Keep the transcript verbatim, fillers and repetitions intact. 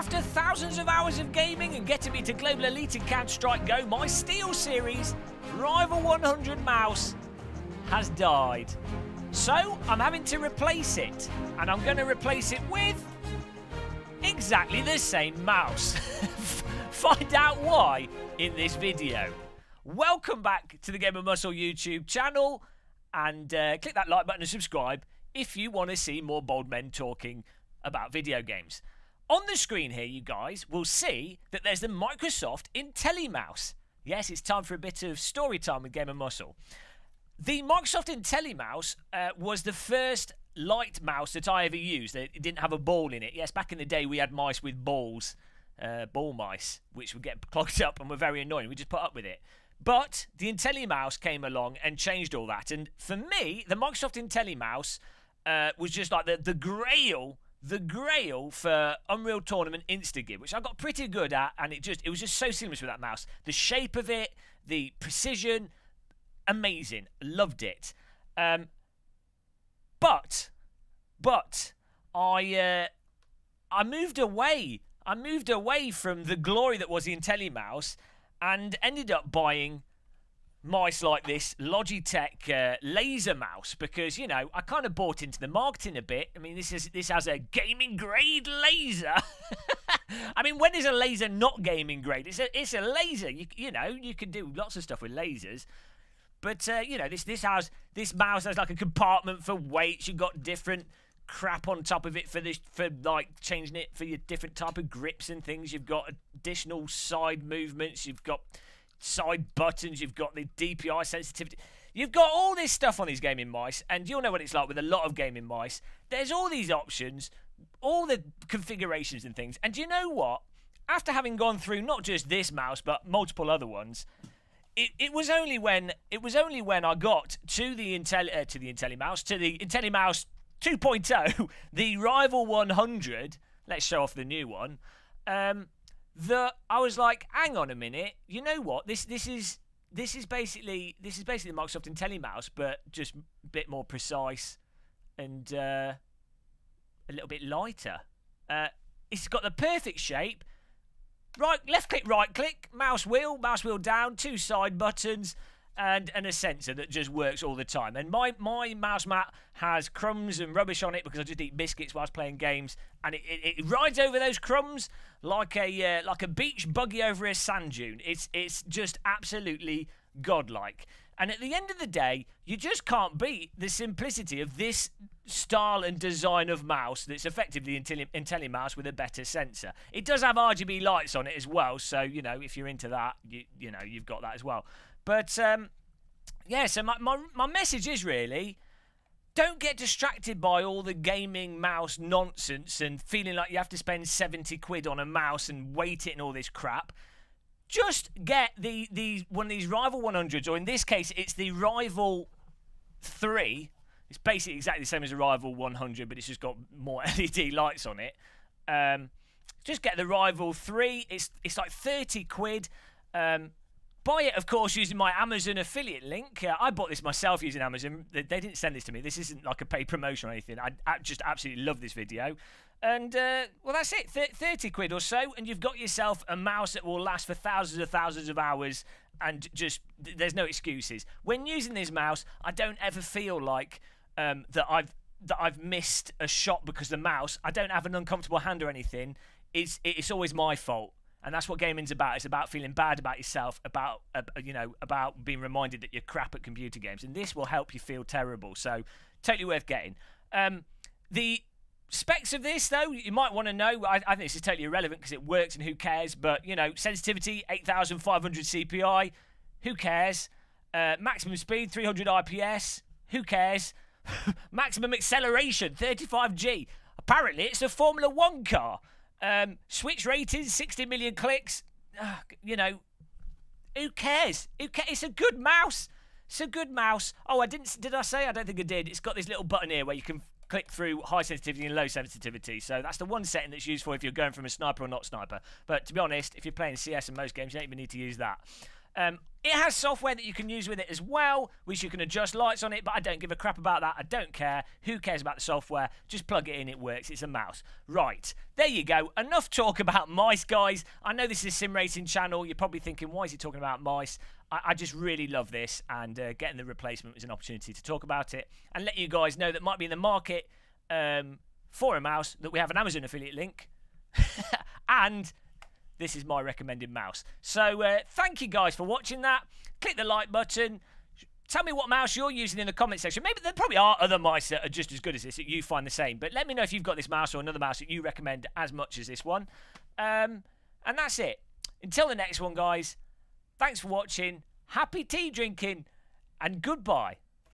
After thousands of hours of gaming and getting me to Global Elite in Counter Strike Go, my SteelSeries Rival one hundred mouse has died. So I'm having to replace it, and I'm going to replace it with exactly the same mouse. Find out why in this video. Welcome back to the Game of Muscle YouTube channel, and uh, click that like button and subscribe if you want to see more bold men talking about video games. On the screen here, you guys will see that there's the Microsoft IntelliMouse. Yes, it's time for a bit of story time with Game of Muscle. The Microsoft IntelliMouse uh, was the first light mouse that I ever used. It didn't have a ball in it. Yes, back in the day we had mice with balls, uh, ball mice, which would get clogged up and were very annoying. We just put up with it. But the IntelliMouse came along and changed all that. And for me, the Microsoft IntelliMouse uh, was just like the, the grail, the grail for Unreal Tournament Instagib, which I got pretty good at, and it just it was just so seamless with that mouse. The shape of it, the precision, amazing. Loved it. Um, but, but I uh, I moved away. I moved away from the glory that was the IntelliMouse, and ended up buying mice like this Logitech uh, laser mouse because, you know, I kind of bought into the marketing a bit. I mean, this is this has a gaming grade laser. I mean, when is a laser not gaming grade? It's a it's a laser. You you know, you can do lots of stuff with lasers, but uh, you know, this this has this mouse has like a compartment for weights. You've got different crap on top of it for this for like changing it for your different type of grips and things. You've got additional side movements, you've got side buttons, you've got the D P I sensitivity, you've got all this stuff on these gaming mice, and you'll know what it's like with a lot of gaming mice. There's all these options, all the configurations and things, and you know what, after having gone through not just this mouse but multiple other ones, It, it was only when it was only when I got to the Intelli uh, to the IntelliMouse to the IntelliMouse two point oh, the Rival one hundred. Let's show off the new one. Um, the I was like, hang on a minute. You know what? This this is this is basically this is basically the Microsoft IntelliMouse, but just a bit more precise and uh, a little bit lighter. Uh, it's got the perfect shape. Right, left click, right click, mouse wheel, mouse wheel down, two side buttons, and, and a sensor that just works all the time. And my, my mouse mat has crumbs and rubbish on it because I just eat biscuits whilst playing games, and it, it, it rides over those crumbs like a uh, like a beach buggy over a sand dune. It's it's just absolutely godlike. And at the end of the day, you just can't beat the simplicity of this style and design of mouse that's effectively Intelli IntelliMouse with a better sensor. It does have R G B lights on it as well, so, you know, if you're into that, you, you know, you've got that as well. But, um, yeah, so my, my, my message is really, don't get distracted by all the gaming mouse nonsense and feeling like you have to spend seventy quid on a mouse and weight it and all this crap. Just get the, the one of these Rival one hundreds, or in this case, it's the Rival three. It's basically exactly the same as the Rival one hundred, but it's just got more L E D lights on it. Um, just get the Rival three. It's it's like thirty quid. Um, buy it, of course, using my Amazon affiliate link. Uh, I bought this myself using Amazon. They, they didn't send this to me. This isn't like a paid promotion or anything. I, I just absolutely love this video. And, uh, well, that's it. Th thirty quid or so, and you've got yourself a mouse that will last for thousands and thousands of hours, and just, th there's no excuses. When using this mouse, I don't ever feel like um, that I've that I've missed a shot because the mouse, I don't have an uncomfortable hand or anything. It's, it's always my fault, and that's what gaming's about. It's about feeling bad about yourself, about, uh, you know, about being reminded that you're crap at computer games, and this will help you feel terrible, so totally worth getting. Um, the... Specs of this, though, you might want to know. I, I think this is totally irrelevant because it works and who cares. But, you know, sensitivity, eight thousand five hundred C P I. Who cares? Uh, maximum speed, three hundred I P S. Who cares? Maximum acceleration, thirty-five G. Apparently, it's a Formula One car. Um, switch ratings, sixty million clicks. Uh, you know, who cares? Who cares? It's a good mouse. It's a good mouse. Oh, I didn't. Did I say? I don't think I did. It's got this little button here where you can click through high sensitivity and low sensitivity, so that's the one setting that's used for if you're going from a sniper or not sniper. But to be honest, if you're playing C S in most games, you don't even need to use that. Um, it has software that you can use with it as well, which you can adjust lights on it, but I don't give a crap about that. I don't care. Who cares about the software? Just plug it in. It works. It's a mouse. Right. There you go. Enough talk about mice, guys. I know this is a sim racing channel. You're probably thinking, why is he talking about mice? I just really love this, and uh, getting the replacement was an opportunity to talk about it and let you guys know that might be in the market um, for a mouse, that we have an Amazon affiliate link, and this is my recommended mouse. So uh, thank you guys for watching that. Click the like button. Tell me what mouse you're using in the comment section. Maybe there probably are other mice that are just as good as this that you find the same, but let me know if you've got this mouse or another mouse that you recommend as much as this one. Um, and that's it. Until the next one, guys. Thanks for watching, happy tea drinking, and goodbye.